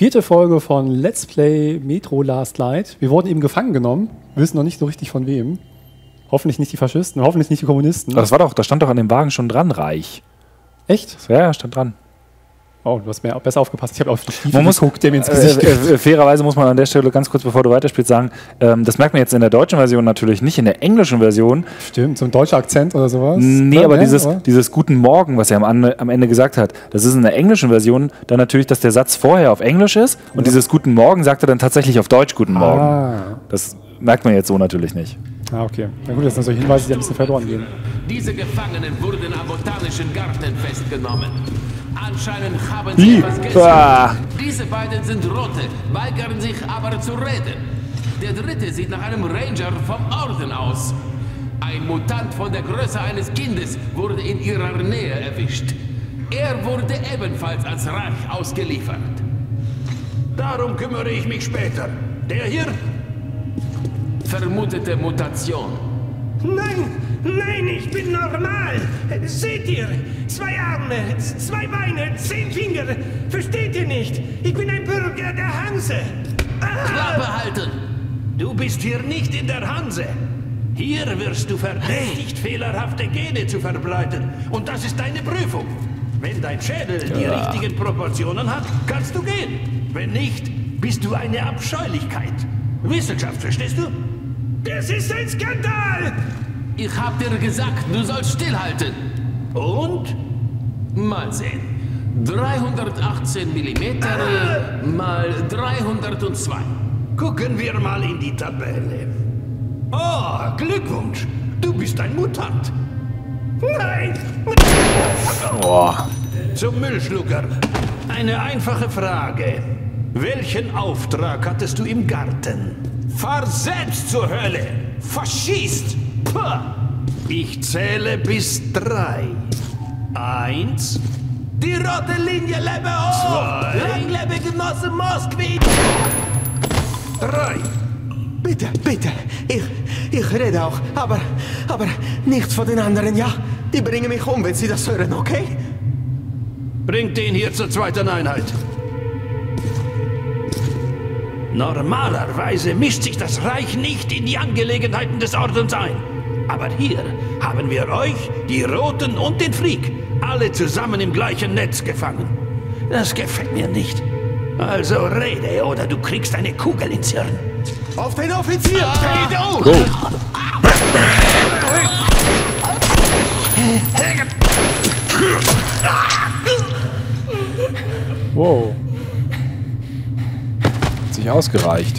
Vierte Folge von Let's Play Metro Last Light. Wir wurden eben gefangen genommen, wir wissen noch nicht so richtig von wem. Hoffentlich nicht die Faschisten, hoffentlich nicht die Kommunisten. Aber das war doch, da stand doch an dem Wagen schon dran, Reich. Echt? Ja, stand dran. Oh, du hast besser aufgepasst. Ich habe auf die Stiefel geguckt, der mir ins Gesicht fairerweise muss man an der Stelle ganz kurz, bevor du weiterspielst, sagen, das merkt man jetzt in der deutschen Version natürlich nicht, in der englischen Version. Stimmt, so ein deutscher Akzent oder sowas. Nee, ja, aber ja, dieses Guten Morgen, was er am Ende gesagt hat, das ist in der englischen Version dann natürlich, dass der Satz vorher auf Englisch ist und ja, dieses Guten Morgen sagt er dann tatsächlich auf Deutsch Guten Morgen. Das merkt man jetzt so natürlich nicht. Ah, okay. Na gut, das sind solche Hinweise, die ein bisschen verloren gehen. Diese Gefangenen wurden am botanischen Garten festgenommen. Anscheinend haben sie etwas gegessen. Diese beiden sind Rote, weigern sich aber zu reden. Der dritte sieht nach einem Ranger vom Orden aus. Ein Mutant von der Größe eines Kindes wurde in ihrer Nähe erwischt. Er wurde ebenfalls als Reich ausgeliefert. Darum kümmere ich mich später. Der hier? Vermutete Mutation. Nein! Nein, ich bin normal! Seht ihr? 2 Arme, 2 Beine, 10 Finger! Versteht ihr nicht? Ich bin ein Bürger der Hanse! Klappe halten! Du bist hier nicht in der Hanse! Hier wirst du verdächtigt, fehlerhafte Gene zu verbreiten. Und das ist deine Prüfung. Wenn dein Schädel die richtigen Proportionen hat, kannst du gehen. Wenn nicht, bist du eine Abscheulichkeit. Wissenschaft, verstehst du? Das ist ein Skandal! Ich hab dir gesagt, du sollst stillhalten. Und? Mal sehen. 318 Millimeter mal 302. Gucken wir mal in die Tabelle. Oh, Glückwunsch. Du bist ein Mutant. Nein! Oh. Zum Müllschlucker. Eine einfache Frage. Welchen Auftrag hattest du im Garten? Fahr selbst zur Hölle. Faschist! Ich zähle bis 3. 1. Die rote Linie lebe hoch! 2. Lang lebe Genosse Moskvin! 3. Bitte, bitte. Ich rede auch, aber nichts von den anderen, ja? Die bringen mich um, wenn sie das hören, okay? Bringt den hier zur zweiten Einheit. Normalerweise mischt sich das Reich nicht in die Angelegenheiten des Ordens ein. Aber hier haben wir euch, die Roten und den Freak, alle zusammen im gleichen Netz gefangen. Das gefällt mir nicht. Also rede, oder du kriegst eine Kugel ins Hirn. Auf den Offizier! Go! Wow. Ausgereicht.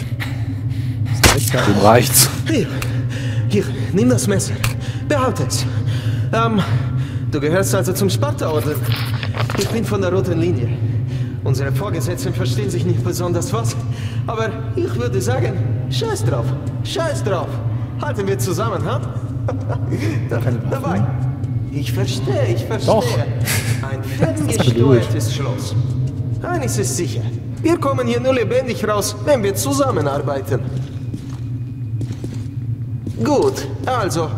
Dem reicht's. Hier, nimm das Messer. Behalte es. Du gehörst also zum Sparta-Orden. Ich bin von der roten Linie. Unsere Vorgesetzten verstehen sich nicht besonders was, aber ich würde sagen, scheiß drauf. Scheiß drauf. Halten wir zusammen, ha? Dabei. Ich verstehe. Doch. Ein ferngesteuertes Schloss. Eines ist sicher. Wir kommen hier nur lebendig raus, wenn wir zusammenarbeiten. Gut, also,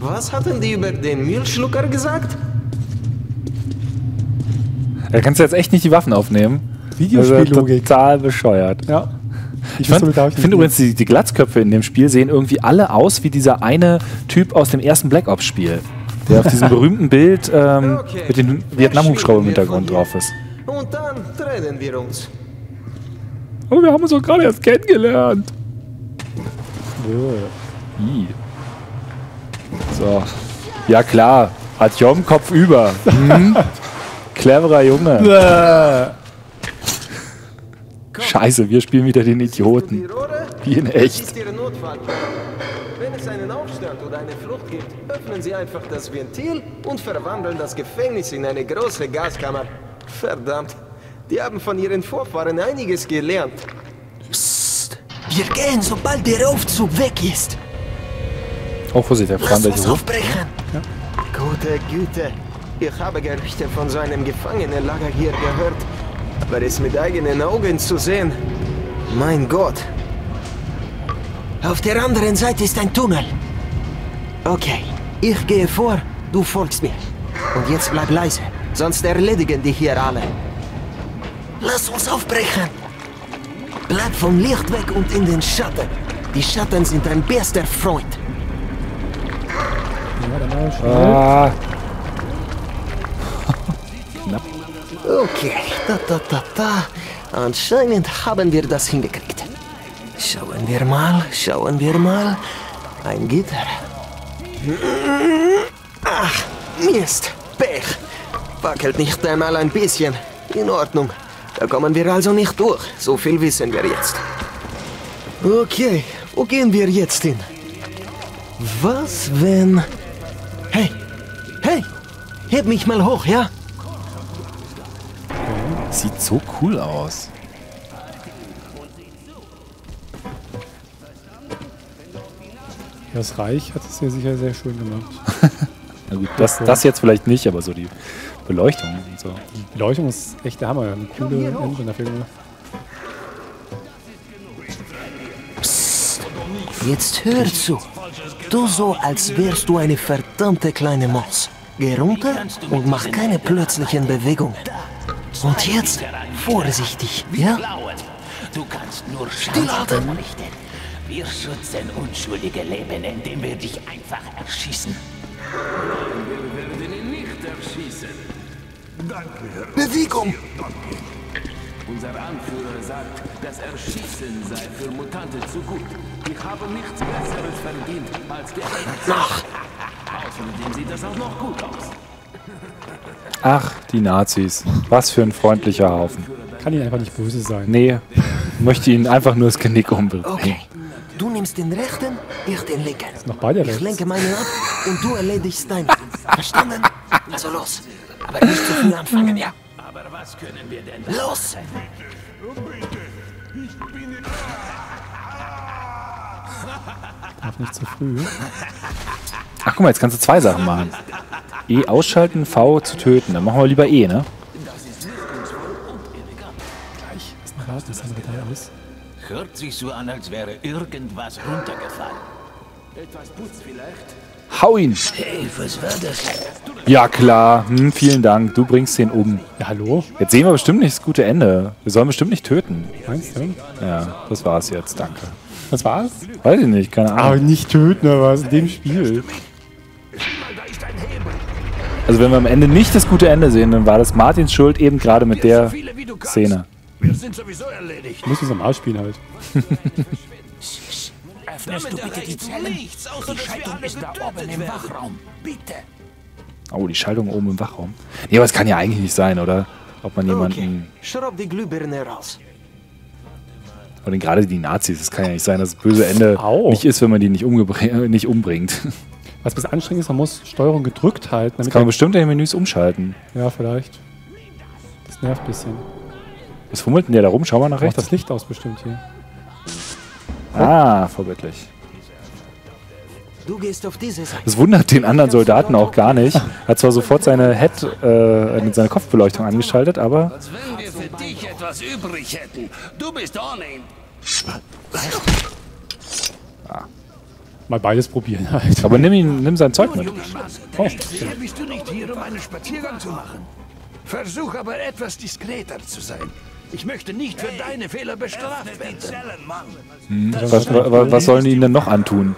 was hatten die über den Müllschlucker gesagt? Da kannst du jetzt echt nicht die Waffen aufnehmen. Videospiellogik. Total bescheuert. Ja. Ich finde übrigens, die Glatzköpfe in dem Spiel sehen irgendwie alle aus wie dieser eine Typ aus dem ersten Black Ops Spiel, der auf diesem berühmten Bild mit dem Vietnam-Hubschrauber im Hintergrund drauf ist. Und dann trennen wir uns. Oh, wir haben uns doch gerade erst kennengelernt. Ja. So. Ja klar, Atjom, Kopf über. Hm? Cleverer Junge. Scheiße, wir spielen wieder den Idioten. Wie in echt. Wenn es einen Aufstand oder eine Flucht gibt, öffnen Sie einfach das Ventil und verwandeln das Gefängnis in eine große Gaskammer. Verdammt. Die haben von ihren Vorfahren einiges gelernt. Psst. Wir gehen, sobald der Aufzug weg ist. Auch wo sie der Franz aufbrechen. Ja. Gute Güte. Ich habe Gerüchte von so einem Gefangenenlager hier gehört. Aber es mit eigenen Augen zu sehen. Mein Gott. Auf der anderen Seite ist ein Tunnel. Okay. Ich gehe vor, du folgst mir. Und jetzt bleib leise, sonst erledigen die hier alle. Lass uns aufbrechen! Bleib vom Licht weg und in den Schatten. Die Schatten sind dein bester Freund. Ah. Knapp. Okay, anscheinend haben wir das hingekriegt. Schauen wir mal. Ein Gitter. Ach, Mist, Pech. Wackelt nicht einmal ein bisschen. In Ordnung. Da kommen wir also nicht durch. So viel wissen wir jetzt. Okay, wo gehen wir jetzt hin? Was, wenn... Hey! Heb mich mal hoch, ja? Sieht so cool aus. Das Reich hat es ja sicher sehr schön gemacht. Na gut, das jetzt vielleicht nicht, aber so die Beleuchtung und so. Die Beleuchtung ist echt der Hammer. Eine coole Engine dafür gemacht. Psst, jetzt hör zu. Du so, als wärst du eine verdammte kleine Maus. Geh runter und mach keine plötzlichen Bewegungen. Und jetzt vorsichtig, ja? Du kannst nur Schaden richten. Wir schützen unschuldige Leben, indem wir dich einfach erschießen. Nein, wir werden ihn nicht erschießen. Danke, Herr Bewegung! Danke. Unser Anführer sagt, das Erschießen sei für Mutante zu gut. Wir haben nichts Besseres verdient als Geheimnis. Ach! Außerdem sieht das auch noch gut aus. Ach, die Nazis. Was für ein freundlicher Haufen. Kann ihnen einfach nicht böse sein. Nee, möchte ihnen einfach nur das Genick umbringen. Okay. Du nimmst den rechten, ich den linken. Ist noch beide rechts. Ich lenke meine ab und du erledigst deinen. Verstanden? Also los. Aber nicht zu früh anfangen, ja? Aber was können wir denn? Los! Bitte. Ich bin in... Darf nicht zu früh. Ach guck mal, jetzt kannst du zwei Sachen machen. E ausschalten, V zu töten. Dann machen wir lieber E, ne? Gleich. Ist noch raus, das andere Teil aus. Hört sich so an, als wäre irgendwas runtergefallen. Etwas Putz vielleicht? Hau ihn! Hey, was war das? Ja klar, vielen Dank. Du bringst den um. Ja, hallo? Jetzt sehen wir bestimmt nicht das gute Ende. Wir sollen bestimmt nicht töten. Meinst du? Ja, das war's jetzt. Danke. Das war's? Weiß ich nicht, keine Ahnung. Aber nicht töten, aber was in dem Spiel? Also wenn wir am Ende nicht das gute Ende sehen, dann war das Martins Schuld eben gerade mit der Szene. Wir sind sowieso erledigt. Müssen es am Arsch spielen halt. Öffnest du bitte die Zellen? Die Schaltung ist da oben im Wachraum. Bitte. Oh, die Schaltung oben im Wachraum. Nee, aber es kann ja eigentlich nicht sein, oder? Ob man jemanden... Schraub die Glühbirne raus. Und gerade die Nazis, es kann ja nicht sein, dass das böse Ende nicht ist, wenn man die nicht umbringt. Was bis anstrengend ist, man muss Steuerung gedrückt halten. Damit das kann man bestimmt in den Menüs umschalten. Ja, vielleicht. Das nervt ein bisschen. Was fummelt denn der da rum? Schau mal nach rechts. Macht das Licht aus bestimmt hier. Ah, vorbildlich. Das wundert den anderen Soldaten auch gar nicht. Hat zwar sofort seine Kopfbeleuchtung angeschaltet, aber... Als wenn wir für dich etwas übrig hätten. Du bist ohnehin. Ah. Mal beides probieren halt. Aber nimm sein Zeug mit. Oh. Bist du nicht hier, um einen Spaziergang zu machen? Versuch aber etwas diskreter zu sein. Ich möchte nicht für deine Fehler bestraft werden. Was sollen die ihnen denn noch antun?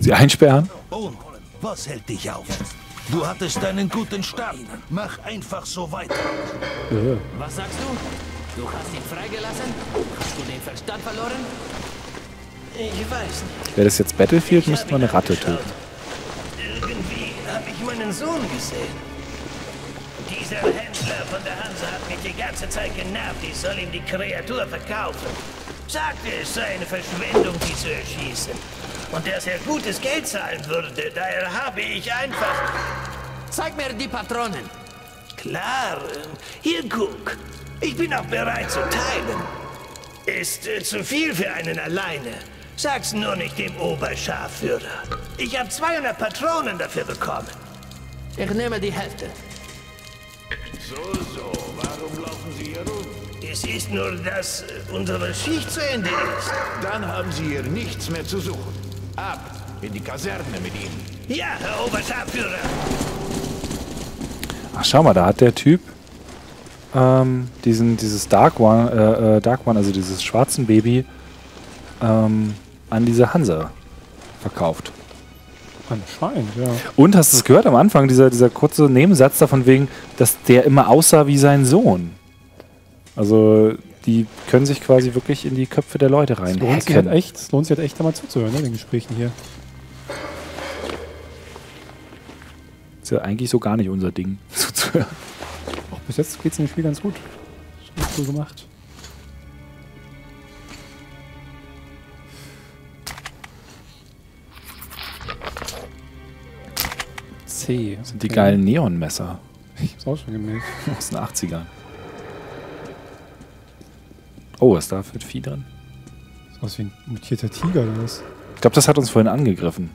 Sie einsperren? Oh, was hält dich auf? Du hattest einen guten Start. Mach einfach so weiter. Was sagst du? Du hast ihn freigelassen? Hast du den Verstand verloren? Ich weiß nicht. Wäre das jetzt Battlefield, müsste man eine Ratte töten. Irgendwie habe ich meinen Sohn gesehen. Dieser Händler von der Hanse hat mich die ganze Zeit genervt. Ich soll ihm die Kreatur verkaufen. Sagte, es sei eine Verschwendung, die zu erschießen. Und dass er gutes Geld zahlen würde, daher habe ich einfach... Zeig mir die Patronen. Klar. Hier, guck. Ich bin auch bereit zu teilen. Ist zu viel für einen alleine. Sag's nur nicht dem Oberscharführer. Ich habe 200 Patronen dafür bekommen. Ich nehme die Hälfte. So, warum laufen Sie hier rum? Es ist nur, dass unsere Schicht zu Ende ist. Dann haben Sie hier nichts mehr zu suchen. Ab in die Kaserne mit Ihnen. Ja, Herr Oberscharführer. Ach, schau mal, da hat der Typ dieses Dark One, also dieses schwarzen Baby, an diese Hanse verkauft. Anscheinend, ja. Und hast du es gehört am Anfang, dieser kurze Nebensatz davon wegen, dass der immer aussah wie sein Sohn? Also die können sich quasi wirklich in die Köpfe der Leute rein. Es lohnt sich halt echt, da mal zuzuhören, ne, den Gesprächen hier. Ist ja eigentlich so gar nicht unser Ding, zuzuhören. Auch bis jetzt geht es in dem Spiel ganz gut. Das ist gut so gemacht. C. Das sind die geilen Neonmesser. Ich hab's auch schon gemerkt. Aus den 80ern. Oh, was da für ein Vieh drin? Das ist aus wie ein mutierter Tiger oder was? Ich glaube, das hat uns vorhin angegriffen.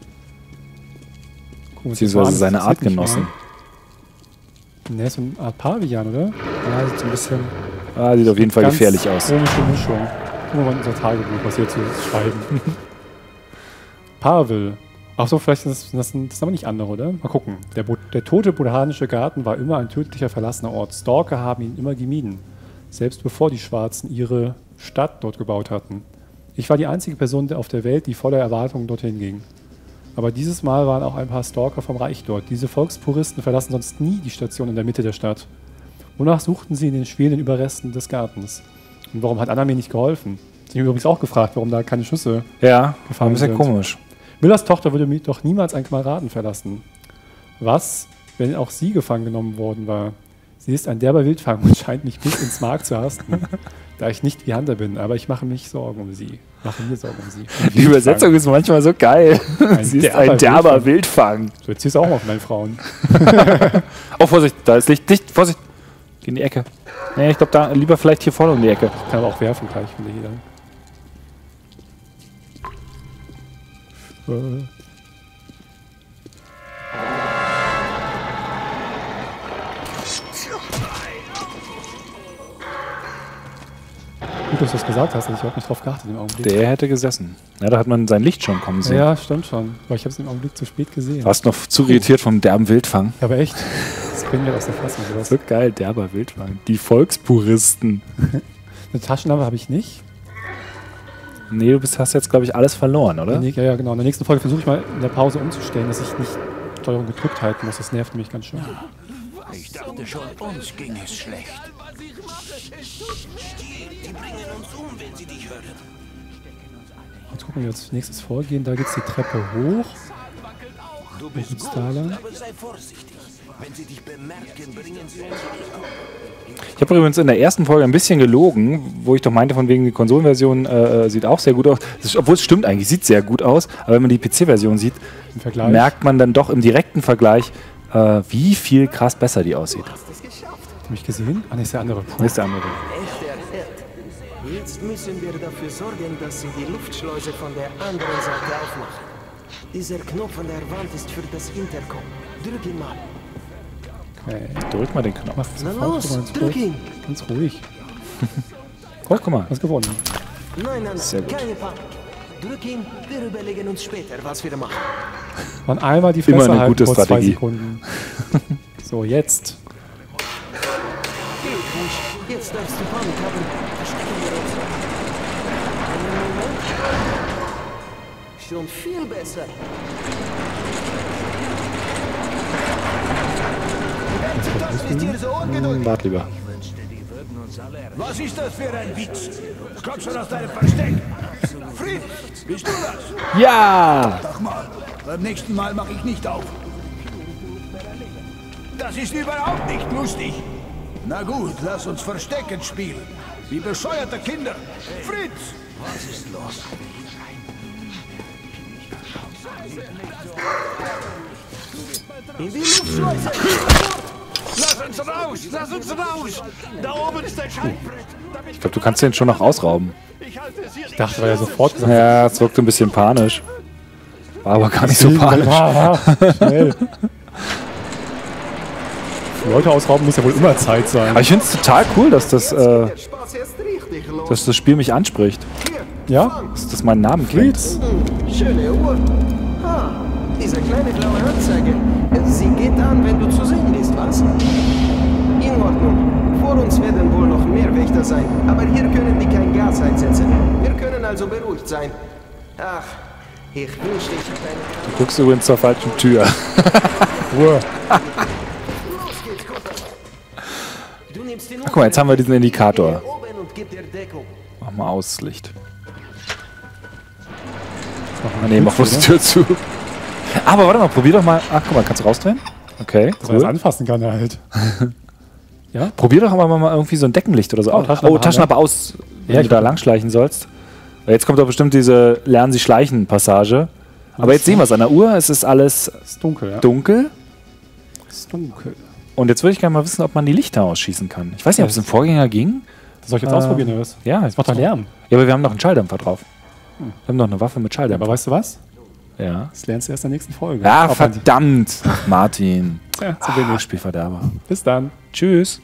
Cool, beziehungsweise seine Artgenossen. Ne, ist so eine Art Pavian, oder? Ja, sieht so ein bisschen. Ah, sieht auf jeden Fall gefährlich aus. Komische Mischung. Guck mal, in unser Tagebuch, was hier zu schreiben. Pavel. Ach so, vielleicht sind das aber nicht andere, oder? Mal gucken. Der tote botanische Garten war immer ein tödlicher verlassener Ort. Stalker haben ihn immer gemieden. Selbst bevor die Schwarzen ihre Stadt dort gebaut hatten. Ich war die einzige Person auf der Welt, die voller Erwartungen dorthin ging. Aber dieses Mal waren auch ein paar Stalker vom Reich dort. Diese Volkspuristen verlassen sonst nie die Station in der Mitte der Stadt. Wonach suchten sie in den schwelenden Überresten des Gartens? Und warum hat Anna mir nicht geholfen? Ich habe übrigens auch gefragt, warum da keine Schüsse gefahren sind. Ja, ein bisschen komisch. Müllers Tochter würde mir doch niemals einen Kameraden verlassen. Was, wenn auch sie gefangen genommen worden war? Sie ist ein derber Wildfang und scheint mich bis ins Mark zu hasten, da ich nicht wie Hunter bin, aber ich mache mich Sorgen um sie. Mache mir Sorgen um sie. Die Übersetzung ist manchmal so geil. Sie ist ein derber Wildfang. So, jetzt ziehst du auch mal auf meinen Frauen. Oh, Vorsicht, da ist Licht, Vorsicht. Geh in die Ecke. Nee, ich glaube, da lieber vielleicht hier vorne um die Ecke. Ich kann aber auch werfen gleich, wenn der hier dann. Gut, dass du das gesagt hast, ich habe nicht drauf geachtet im Augenblick. Der hätte gesessen. Ja, da hat man sein Licht schon kommen sehen. Ja, stimmt schon. Aber ich habe es im Augenblick zu spät gesehen. Du warst noch zu irritiert vom derben Wildfang. Ja, aber echt. Das bringt mir aus der Fassung sowas. So geil, derber Wildfang. Die Volkspuristen. Eine Taschenlampe habe ich nicht. Nee, du hast jetzt, glaube ich, alles verloren, oder? Ja, ja, genau. In der nächsten Folge versuche ich mal in der Pause umzustellen, dass ich nicht Steuerung gedrückt halten muss. Das nervt mich ganz schön. Ich dachte schon, uns ging es schlecht. Die bringen uns um, wenn sie dich hören. Jetzt gucken wir uns als nächstes vorgehen. Da geht es die Treppe hoch. Du bist gut, aber sei vorsichtig. Wenn sie dich bemerken, bringen sie uns um. Ich habe übrigens in der ersten Folge ein bisschen gelogen, wo ich doch meinte, von wegen die Konsolenversion sieht auch sehr gut aus. Obwohl es stimmt eigentlich, sieht sehr gut aus. Aber wenn man die PC-Version sieht, merkt man dann doch im direkten Vergleich, wie viel krass besser die aussieht. Hab ich gesehen? Ah, ist der andere. Ist der andere. Jetzt müssen wir dafür sorgen, dass sie die Luftschleuse von der anderen Seite aufmachen. Dieser Knopf an der Wand ist für das Intercom. Drück ihn mal. Hey. Drück mal den Knopf. Na los, drück ihn. Ganz ruhig. Oh, guck mal, was gewonnen. Nein, sehr gut. Keine Panik. Drück ihn, wir überlegen uns später, was wir machen. Man einmal die Fresse halten, gute Strategie. 2 Sekunden. So, jetzt. Jetzt darfst du Panik haben. Verstecken wir uns. Einen Moment. Schon viel besser. Das ist hier so ungeduldig. Wart lieber. Was ist das für ein Witz? Komm schon aus deinem Versteck. Fritz, bist du das? Ja! Sag mal, beim nächsten Mal mache ich nicht auf. Das ist überhaupt nicht lustig. Na gut, lass uns Verstecken spielen. Wie bescheuerte Kinder. Fritz! Was ist los? In die Luftschleuse! Lass uns raus! Lass uns raus! Da oben ist der Schaltbrett! Ich glaube, du kannst den schon noch ausrauben. Ich dachte, weil er sofort gesagt hat. Ja, es wirkte ein bisschen panisch. War aber gar nicht so panisch. Schnell. Leute ausrauben muss ja wohl immer Zeit sein. Aber ich finde es total cool, dass das Spiel mich anspricht. Ja? Dass mein Name klingt. Schöne Uhr. Diese kleine blaue Anzeige. Sie geht an, wenn du zu sehen bist, was? In Ordnung. Vor uns werden wohl noch mehr Wächter sein, aber hier können die kein Gas einsetzen. Wir können also beruhigt sein. Ach, ich wünschte, ich hätte eine... Du guckst übrigens zur falschen Tür. Ruhe. Guck mal, jetzt haben wir diesen Indikator. Mach mal aus das Licht. Ne, mach bloß die Tür zu. Aber warte mal, probier doch mal. Ach, guck mal, kannst du rausdrehen? Okay. Dass man das anfassen kann halt. Ja? Probier doch mal irgendwie so ein Deckenlicht oder so. Oh, Taschenlampe aus, wenn du da langschleichen sollst. Jetzt kommt doch bestimmt diese Lernen-Sie-Schleichen-Passage. Aber jetzt sehen wir es an der Uhr. Es ist alles dunkel. Ja. Dunkel. Es ist dunkel. Und jetzt würde ich gerne mal wissen, ob man die Lichter ausschießen kann. Ich weiß nicht, ob es im Vorgänger ging. Das soll ich jetzt ausprobieren oder was? Ja, jetzt macht doch Lärm. Ja, aber wir haben noch einen Schalldämpfer drauf. Wir haben noch eine Waffe mit Schalldämpfer. Aber weißt du was? Ja. Das lernst du erst in der nächsten Folge. Ah, verdammt! Martin. Ja, zu wenig. Spielverderber. Bis dann. Tschüss.